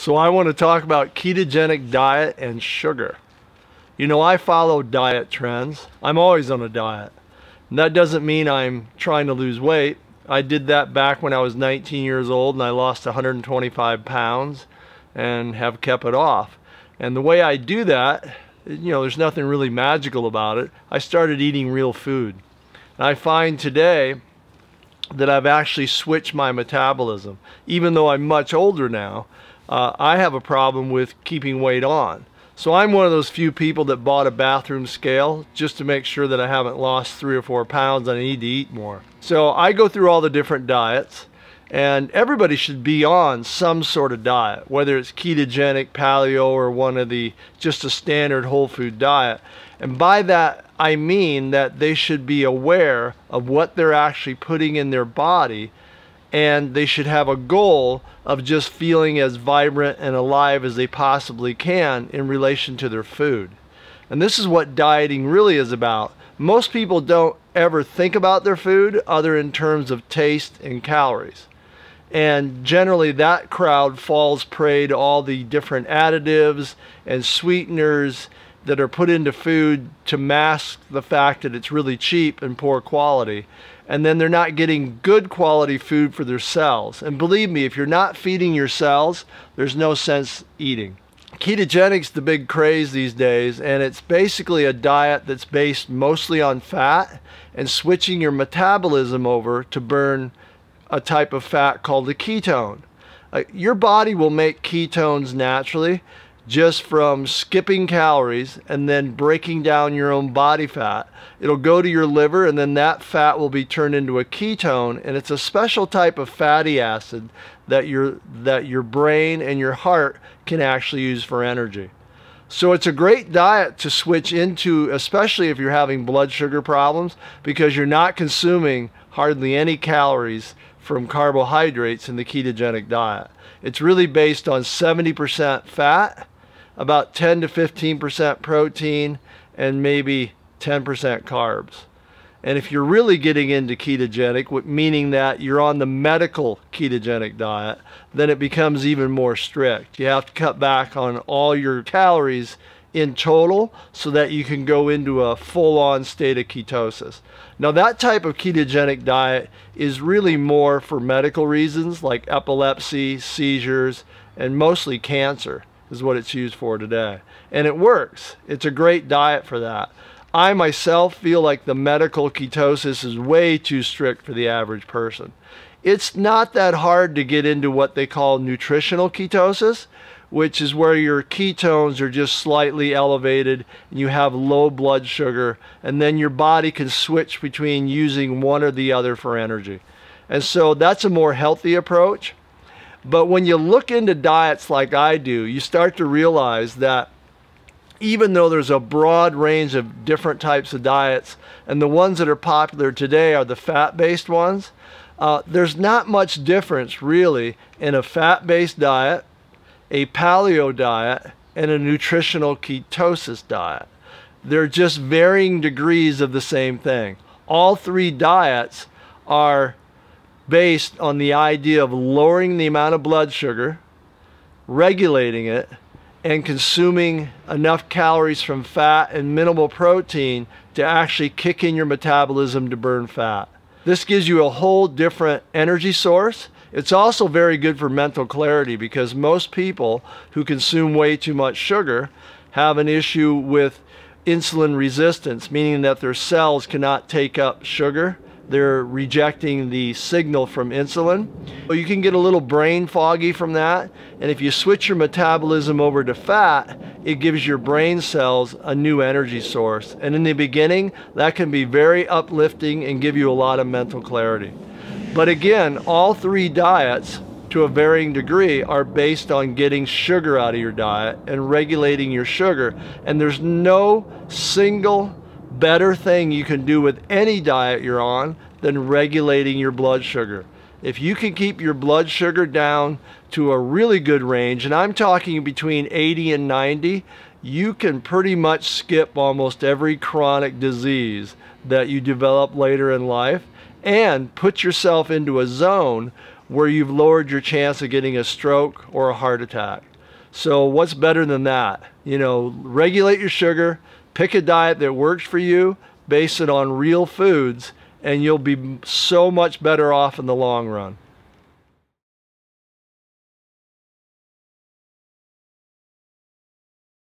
So I want to talk about ketogenic diet and sugar. You know, I follow diet trends. I'm always on a diet. And that doesn't mean I'm trying to lose weight. I did that back when I was 19 years old and I lost 125 pounds and have kept it off. And the way I do that, you know, there's nothing really magical about it. I started eating real food. And I find today that I've actually switched my metabolism. Even though I'm much older now, I have a problem with keeping weight on. So I'm one of those few people that bought a bathroom scale just to make sure that I haven't lost 3 or 4 pounds and I need to eat more. So I go through all the different diets, and everybody should be on some sort of diet, whether it's ketogenic, paleo, or one of the just a standard whole food diet. And by that I mean that they should be aware of what they're actually putting in their body, and they should have a goal of just feeling as vibrant and alive as they possibly can in relation to their food. And this is what dieting really is about. Most people don't ever think about their food other in terms of taste and calories. And generally that crowd falls prey to all the different additives and sweeteners that are put into food to mask the fact that it's really cheap and poor quality. And then they're not getting good quality food for their cells. And believe me, if you're not feeding your cells, there's no sense eating. Ketogenic's the big craze these days, and it's basically a diet that's based mostly on fat and switching your metabolism over to burn a type of fat called a ketone. Your body will make ketones naturally just from skipping calories and then breaking down your own body fat. It'll go to your liver, and then that fat will be turned into a ketone, and it's a special type of fatty acid that your brain and your heart can actually use for energy. So it's a great diet to switch into, especially if you're having blood sugar problems, because you're not consuming hardly any calories from carbohydrates in the ketogenic diet. It's really based on 70% fat, about 10 to 15% protein, and maybe 10% carbs. And if you're really getting into ketogenic, meaning that you're on the medical ketogenic diet, then it becomes even more strict. You have to cut back on all your calories in total so that you can go into a full-on state of ketosis. Now that type of ketogenic diet is really more for medical reasons like epilepsy, seizures, and mostly cancer is what it's used for today. And it works. It's a great diet for that. I myself feel like the medical ketosis is way too strict for the average person. It's not that hard to get into what they call nutritional ketosis, which is where your ketones are just slightly elevated and you have low blood sugar, and then your body can switch between using one or the other for energy. And so that's a more healthy approach. But when you look into diets like I do, you start to realize that even though there's a broad range of different types of diets, and the ones that are popular today are the fat-based ones, there's not much difference really in a fat-based diet, a paleo diet, and a nutritional ketosis diet. They're just varying degrees of the same thing. All three diets are based on the idea of lowering the amount of blood sugar, regulating it, and consuming enough calories from fat and minimal protein to actually kick in your metabolism to burn fat. This gives you a whole different energy source. It's also very good for mental clarity, because most people who consume way too much sugar have an issue with insulin resistance, meaning that their cells cannot take up sugar. They're rejecting the signal from insulin. So you can get a little brain foggy from that. And if you switch your metabolism over to fat, it gives your brain cells a new energy source. And in the beginning, that can be very uplifting and give you a lot of mental clarity. But again, all three diets, to a varying degree, are based on getting sugar out of your diet and regulating your sugar. And there's no single better thing you can do with any diet you're on than regulating your blood sugar. If you can keep your blood sugar down to a really good range, and I'm talking between 80 and 90, you can pretty much skip almost every chronic disease that you develop later in life, and put yourself into a zone where you've lowered your chance of getting a stroke or a heart attack. So what's better than that? You know, regulate your sugar, pick a diet that works for you, base it on real foods, and you'll be so much better off in the long run.